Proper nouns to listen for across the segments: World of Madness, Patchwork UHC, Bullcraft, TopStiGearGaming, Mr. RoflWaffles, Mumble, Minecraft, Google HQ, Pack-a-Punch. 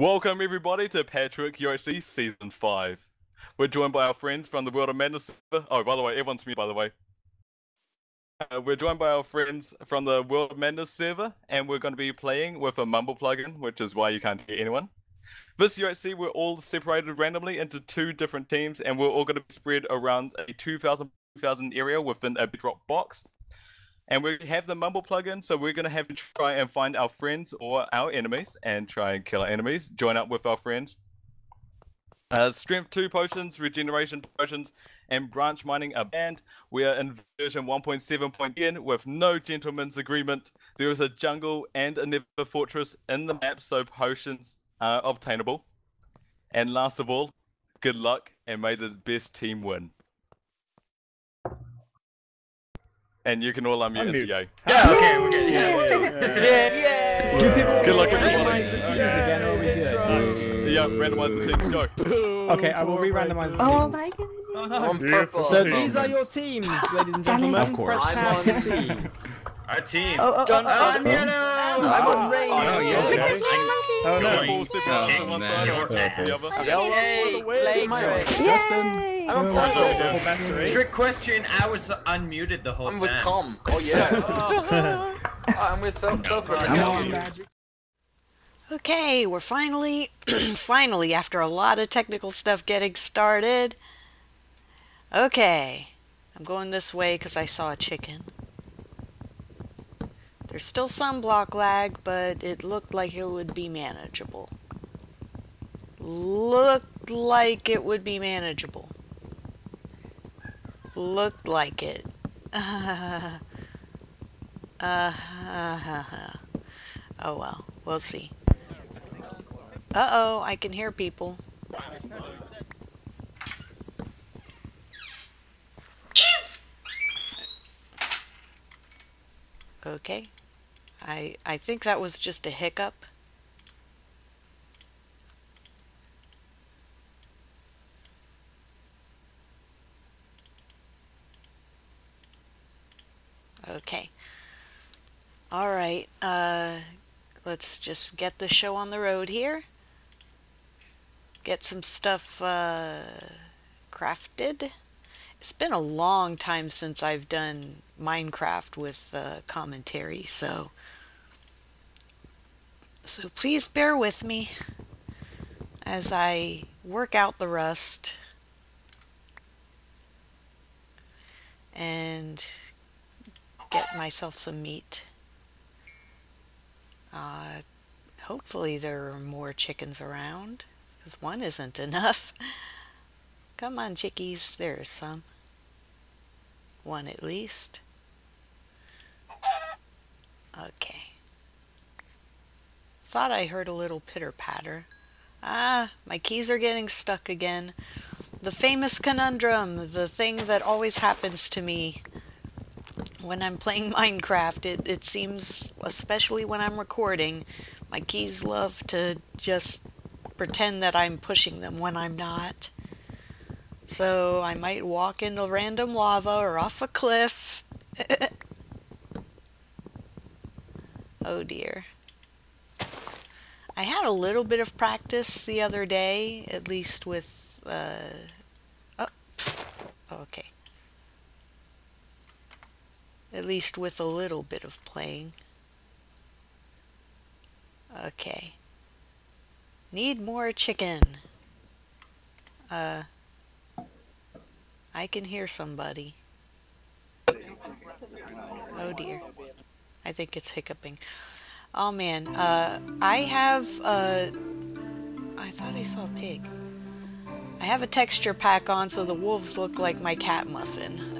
Welcome everybody to Patchwork UHC Season 5. We're joined by our friends from the World of Madness server. Oh, by the way, everyone's muted, by the way. We're joined by our friends from the World of Madness server, and we're going to be playing with a Mumble plugin, which is why you can't hear anyone. This UHC, we're all separated randomly into two different teams, and we're all going to be spread around a 2,000 area within a bedrock box. And we have the Mumble plugin, so we're going to have to try and find our friends or our enemies and try and kill our enemies. Join up with our friends. Strength 2 potions, regeneration potions, and branch mining are banned. We are in version 1.7.10 with no gentleman's agreement. There is a jungle and a nether fortress in the map, so potions are obtainable. And last of all, good luck and may the best team win. And you can all unmute and go. Yeah, okay, we're good. Yeah. Good luck, everybody. Yeah, randomize the teams, go. Okay, I will re-randomize the teams. Oh my goodness. Oh, beautiful. So these are your teams, ladies and gentlemen. Of course. I'm on the team. Our team. I'm here now. I'm on raid. Oh, yeah. Look at you, monkey. Going to one side or X the other. Yay, play trade. Justin. I'm a player. Trick question, I was unmuted the whole time. I'm with Tom. Oh yeah. I'm with Sulfur. Okay, we're finally, after a lot of technical stuff, getting started. Okay. I'm going this way because I saw a chicken. There's still some block lag, but it looked like it would be manageable. Looked like it. Oh well, we'll see. I can hear people. Okay, I think that was just a hiccup. Okay. All right. Let's just get the show on the road here. Get some stuff crafted. It's been a long time since I've done Minecraft with commentary, so please bear with me as I work out the rust and get myself some meat. Hopefully there are more chickens around, because one isn't enough. Come on, chickies. There's some. One at least. Okay. Thought I heard a little pitter-patter. Ah, my keys are getting stuck again. The famous conundrum, the thing that always happens to me when I'm playing Minecraft. It seems, especially when I'm recording, my keys love to just pretend that I'm pushing them when I'm not. So I might walk into random lava or off a cliff. Oh dear. I had a little bit of practice the other day, at least with... okay. At least with a little bit of playing. Okay. Need more chicken. I can hear somebody. Oh dear. I think it's hiccuping. Oh man. I thought I saw a pig. I have a texture pack on so the wolves look like my cat muffin.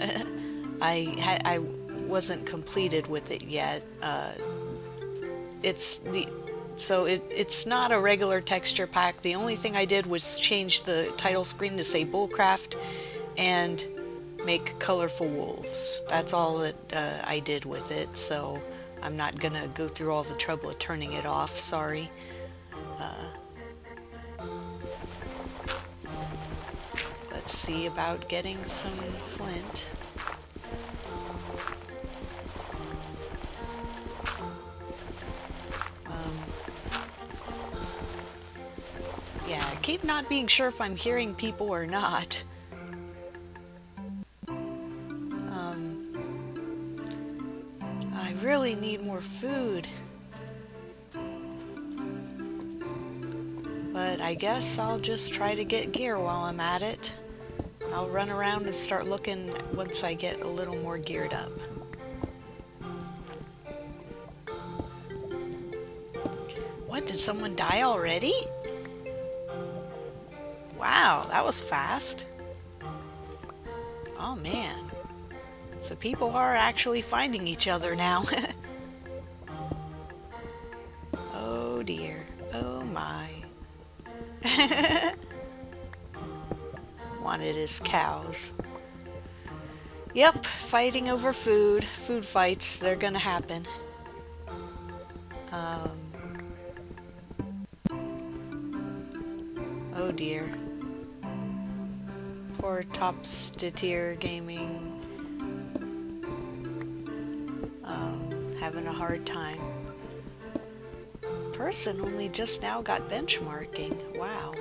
I wasn't completed with it yet. It's not a regular texture pack. The only thing I did was change the title screen to say Bullcraft and make colorful wolves. That's all that I did with it, so I'm not gonna go through all the trouble of turning it off. Sorry. Let's see about getting some flint. keep not being sure if I'm hearing people or not. I really need more food. But I guess I'll just try to get gear while I'm at it. I'll run around and start looking once I get a little more geared up. What, did someone die already? Wow, that was fast. Oh man. So people are actually finding each other now. Oh dear. Oh my. Wanted his cows. Yep, fighting over food. Food fights, they're gonna happen. Oh dear. Poor TopStiGearGaming. Having a hard time. Person only just now got benchmarking. Wow.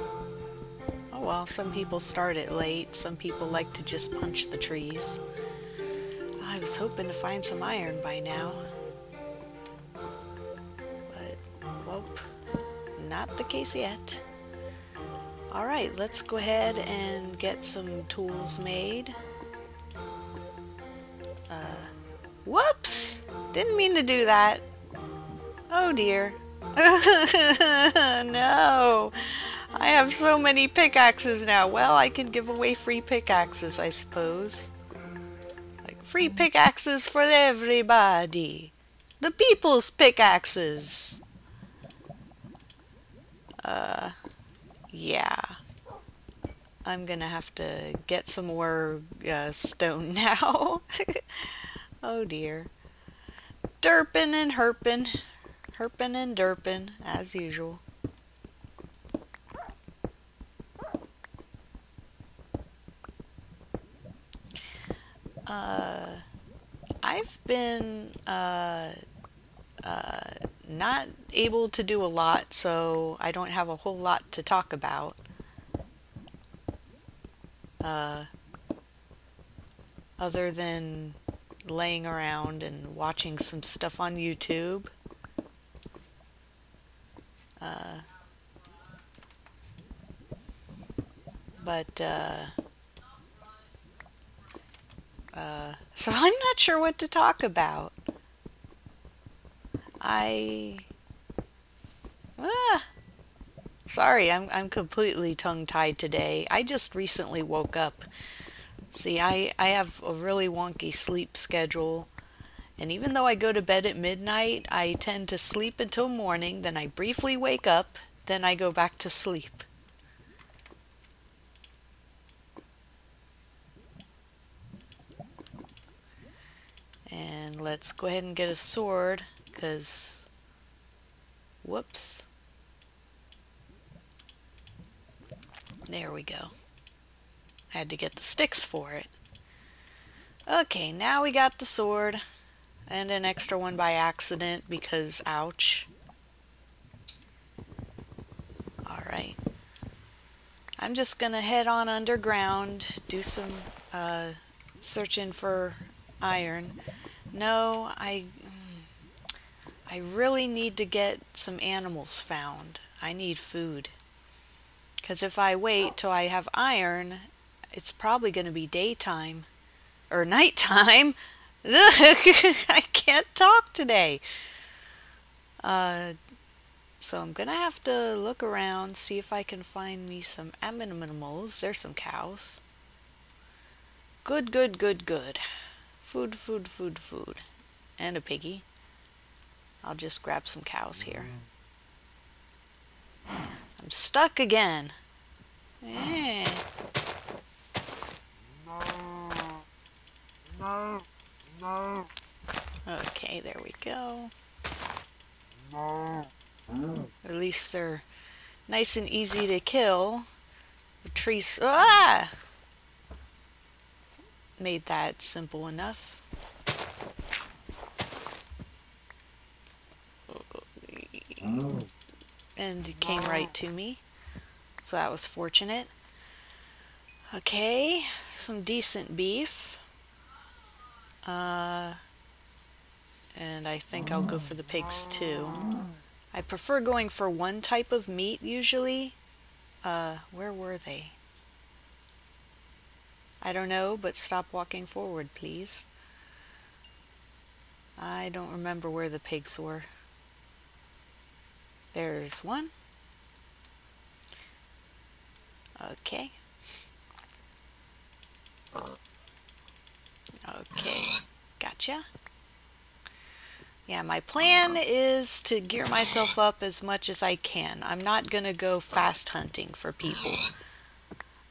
Oh well, some people start it late. Some people like to just punch the trees. I was hoping to find some iron by now. But, whoop, not the case yet. Alright, let's go ahead and get some tools made. Whoops! Didn't mean to do that. Oh dear. No, I have so many pickaxes now. Well, I can give away free pickaxes, I suppose. Like free pickaxes for everybody. The people's pickaxes. Yeah. I'm gonna have to get some more stone now. Oh dear. Derpin' and herpin'. Herpin' and derpin', as usual. I've been not able to do a lot, so I don't have a whole lot to talk about. Other than laying around and watching some stuff on YouTube. So I'm not sure what to talk about. Sorry, I'm completely tongue-tied today. I just recently woke up. See, I have a really wonky sleep schedule. And even though I go to bed at midnight, I tend to sleep until morning, then I briefly wake up, then I go back to sleep. And let's go ahead and get a sword, because... whoops. There we go. Had to get the sticks for it. Okay, now we got the sword. And an extra one by accident, because ouch. Alright. I'm just gonna head on underground, do some searching for iron. No, I really need to get some animals found. I need food. Because if I wait till I have iron, it's probably gonna be daytime. Or nighttime! I can't talk today. So I'm gonna have to look around, see if I can find me some animals. There's some cows. Good, good, good, good. Food, food, food, food. And a piggy. I'll just grab some cows here. I'm stuck again. Eh. No. No. Okay, there we go. No. At least they're nice and easy to kill. The trees... ah! Made that simple enough. And it came right to me. so that was fortunate. Okay, some decent beef. And I think I'll go for the pigs too. I prefer going for one type of meat usually. Where were they? I don't know, but stop walking forward, please. I don't remember where the pigs were. There's one. Okay. Okay, gotcha. Yeah, my plan is to gear myself up as much as I can. I'm not going to go fast hunting for people.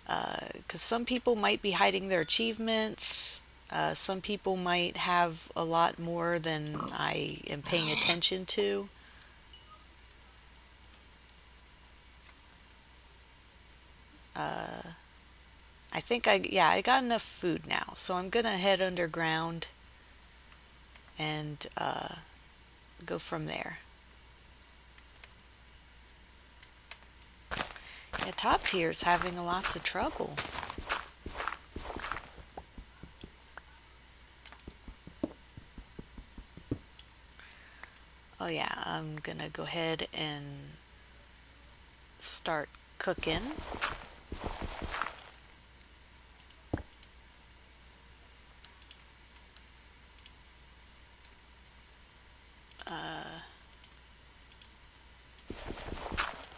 Because some people might be hiding their achievements. Some people might have a lot more than I am paying attention to. I think I got enough food now, so I'm gonna head underground and go from there. Yeah, top tier is having lots of trouble. Oh yeah, I'm gonna go ahead and start cooking.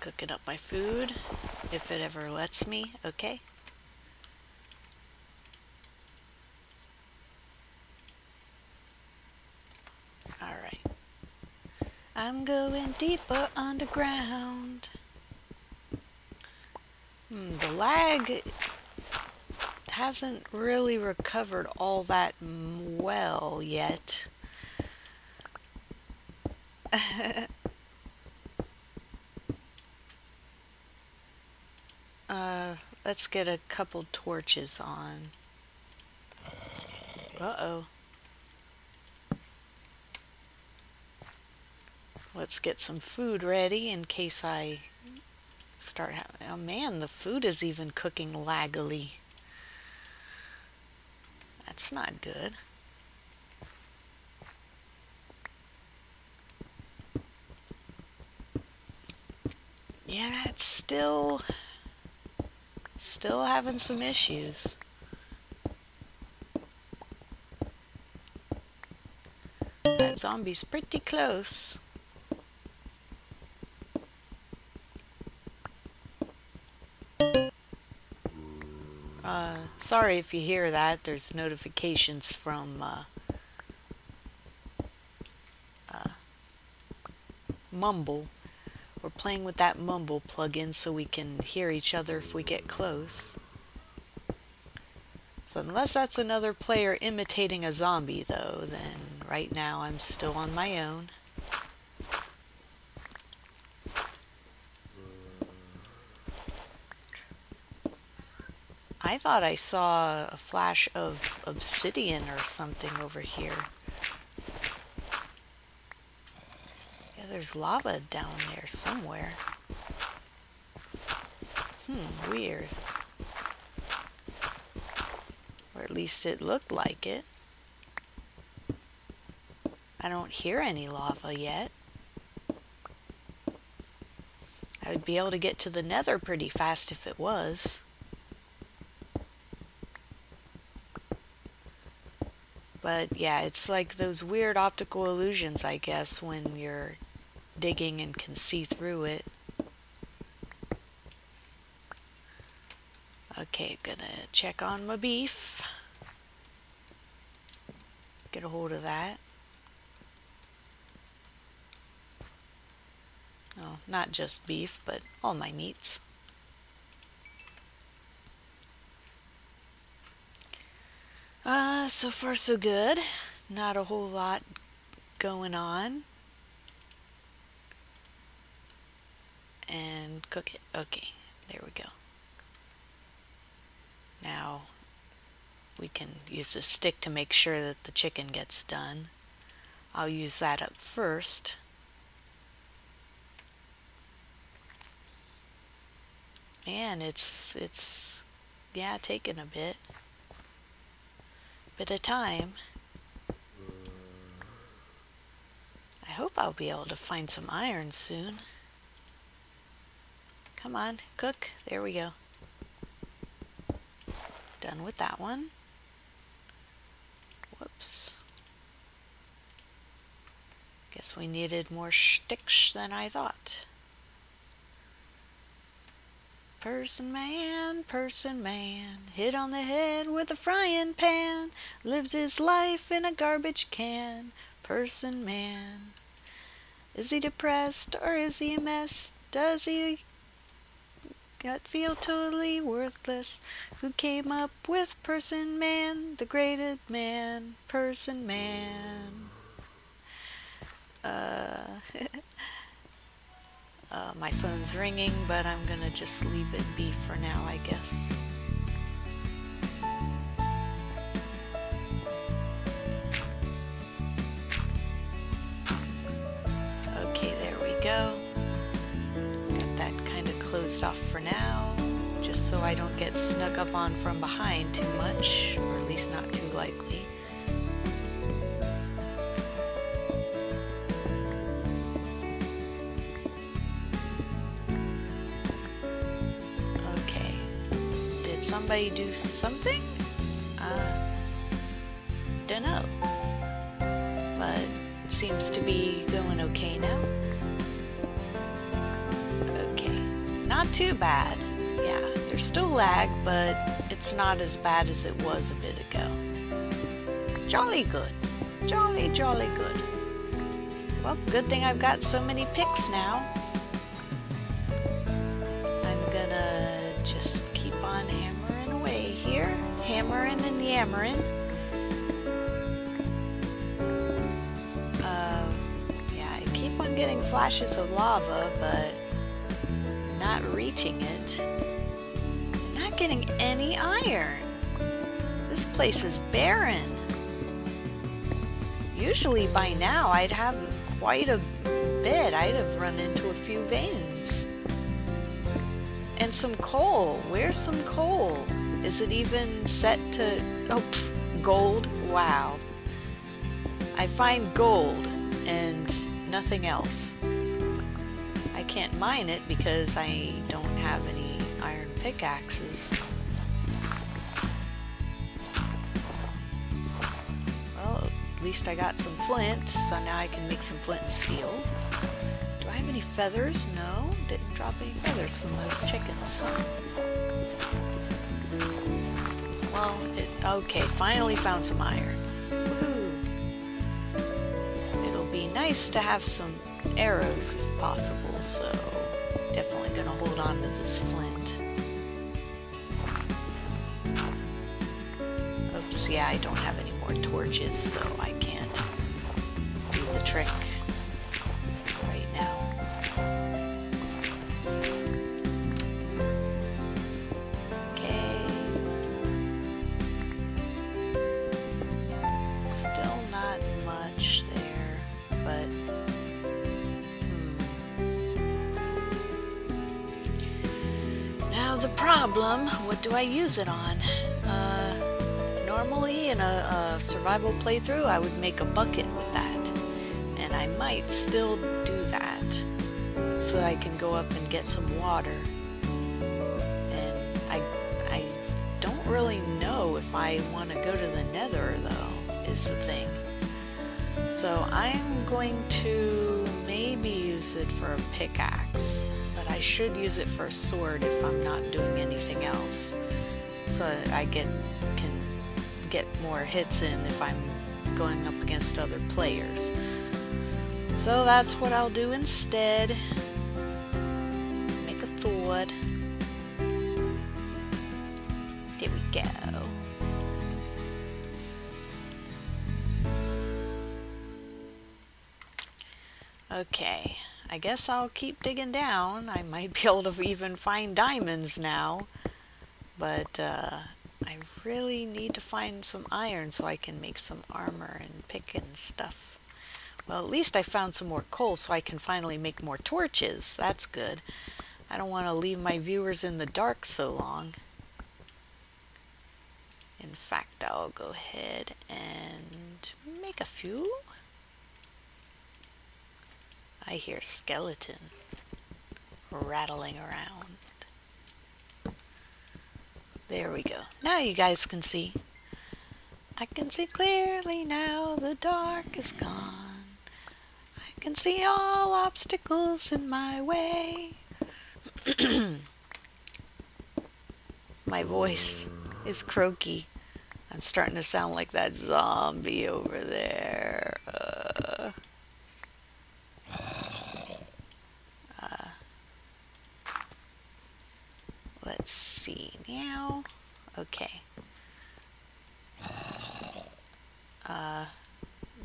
Cooking up my food, if it ever lets me, okay. Alright. I'm going deeper underground. The lag hasn't really recovered all that well yet. Let's get a couple torches on. Uh-oh. Let's get some food ready in case I start having... Oh man, the food is even cooking laggily. That's not good. Yeah, it's still having some issues. That zombie's pretty close. Sorry if you hear that. There's notifications from Mumble. We're playing with that Mumble plugin so we can hear each other if we get close. So unless that's another player imitating a zombie though, then right now I'm still on my own. I thought I saw a flash of obsidian or something over here. There's lava down there somewhere. Weird. Or at least it looked like it. I don't hear any lava yet. I would be able to get to the Nether pretty fast if it was. But yeah, it's like those weird optical illusions, I guess, when you're digging and can see through it. Okay, gonna check on my beef. Get a hold of that. Oh, not just beef, but all my meats. So far so good. Not a whole lot going on. And cook it. Okay, there we go. Now we can use the stick to make sure that the chicken gets done. I'll use that up first. man, it's yeah, taking a bit of time. I hope I'll be able to find some iron soon. Come on, cook. There we go. Done with that one. Whoops. Guess we needed more sticks than I thought. Person man, hit on the head with a frying pan, lived his life in a garbage can. Person man, is he depressed or is he a mess? Does he feel totally worthless? Who came up with person man, the graded man, person man? My phone's ringing, but I'm gonna just leave it be for now, I guess. Okay, there we go. Got that kind of closed off for now, just so I don't get snuck up on from behind too much, or at least not too likely. Somebody do something? Dunno. But seems to be going okay now. Okay. Not too bad. Yeah, there's still lag, but it's not as bad as it was a bit ago. Jolly good. Jolly, jolly good. Well, good thing I've got so many picks now. I'm gonna just keep on hammering. Here, hammering and yammering. Yeah, I keep on getting flashes of lava, but not reaching it. Not getting any iron. This place is barren. Usually by now I'd have quite a bit. I'd have run into a few veins. And some coal. Where's some coal? Is it even set to... oh, pfft, gold? Wow. I find gold and nothing else. I can't mine it because I don't have any iron pickaxes. Well, at least I got some flint, so now I can make some flint and steel. Do I have any feathers? No, didn't drop any feathers from those chickens, huh? Well, okay, finally found some iron. Woohoo! It'll be nice to have some arrows if possible, so definitely gonna hold on to this flint. Oops, yeah, I don't have any more torches, so I can't do the trick right now. Problem, what do I use it on? Normally in a survival playthrough I would make a bucket with that, and I might still do that so I can go up and get some water. And I don't really know if I want to go to the nether though, is the thing. So I'm going to maybe use it for a pickaxe. I should use it for a sword if I'm not doing anything else, so that I can get more hits in if I'm going up against other players. So that's what I'll do instead. Make a sword. There we go. Okay. I guess I'll keep digging down. I might be able to even find diamonds now. But I really need to find some iron so I can make some armor and pick and stuff. Well, at least I found some more coal so I can finally make more torches. That's good. I don't want to leave my viewers in the dark so long. In fact, I'll go ahead and make a few. I hear skeleton rattling around. There we go. Now you guys can see. I can see clearly now, the dark is gone. I can see all obstacles in my way. My voice is croaky. I'm starting to sound like that zombie over there. Let's see now. Okay.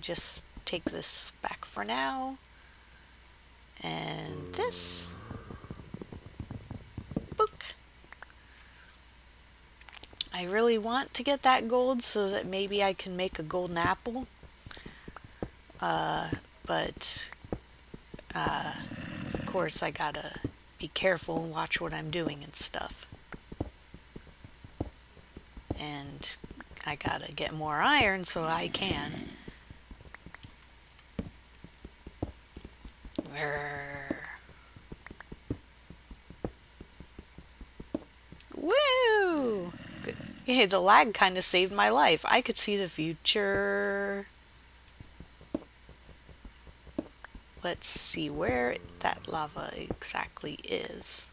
Just take this back for now. And this. Book. I really want to get that gold so that maybe I can make a golden apple. But of course I gotta be careful and watch what I'm doing and stuff. And I gotta get more iron so I can. Woo! Hey, the lag kind of saved my life. I could see the future. Let's see where that lava exactly is.